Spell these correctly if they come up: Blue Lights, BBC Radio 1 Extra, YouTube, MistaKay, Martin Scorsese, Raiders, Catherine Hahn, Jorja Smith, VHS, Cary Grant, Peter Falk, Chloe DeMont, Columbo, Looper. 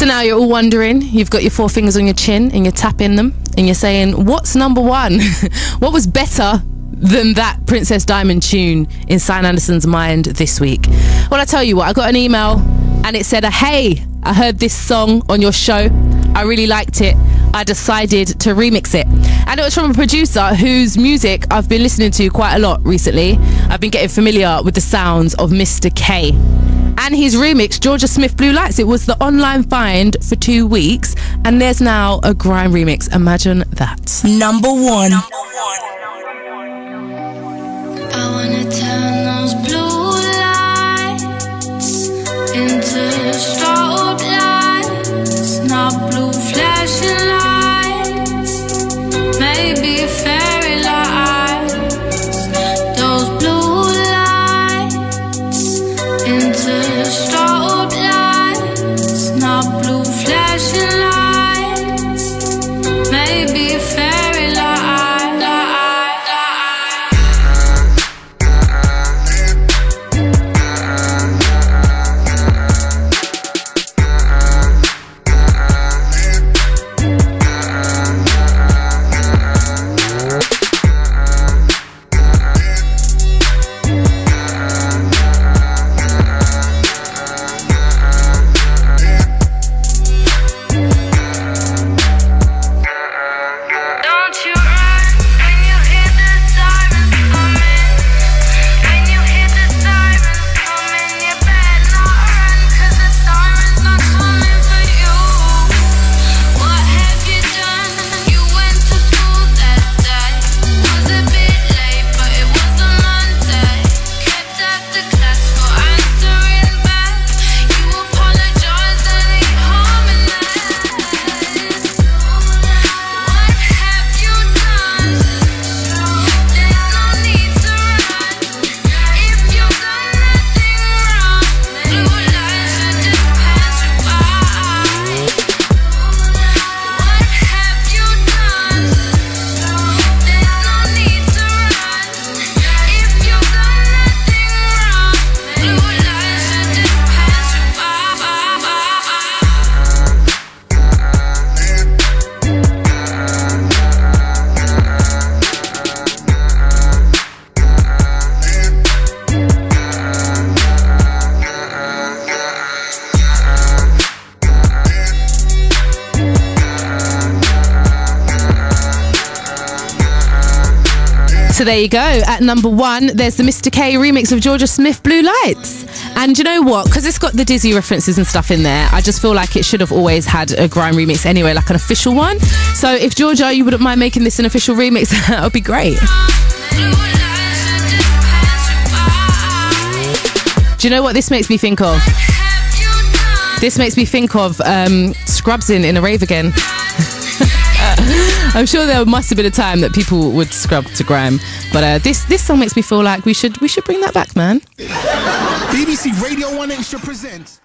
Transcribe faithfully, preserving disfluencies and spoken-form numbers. So now you're all wondering, you've got your four fingers on your chin and you're tapping them and you're saying, what's number one? What was better than that Princess Diamond tune in Sian Anderson's mind this week? Well, I tell you what, I got an email and it said, hey, I heard this song on your show. I really liked it. I decided to remix it. And it was from a producer whose music I've been listening to quite a lot recently. I've been getting familiar with the sounds of Mister K. And he's remixed Jorja Smith, Blue Lights. It was the online find for two weeks. And there's now a grime remix. Imagine that. Number one. Number one. I wanna turn those blue lights into strobe lights, not blue flashing lights, maybe fairy lights. Those blue lights into strobe lights, not blue flashing lights, maybe fairy lights. So there you go. At number one, there's the Mister K remix of Jorja Smith, Blue Lights. And you know what? Because it's got the Dizzy references and stuff in there, I just feel like it should have always had a grime remix anyway, like an official one. So if Jorja, you wouldn't mind making this an official remix, that would be great. Do you know what this makes me think of? This makes me think of um, Scrubs in, in a rave again. I'm sure there must have been a time that people would scrub to grime, but uh, this this song makes me feel like we should we should bring that back, man. B B C Radio one Extra presents.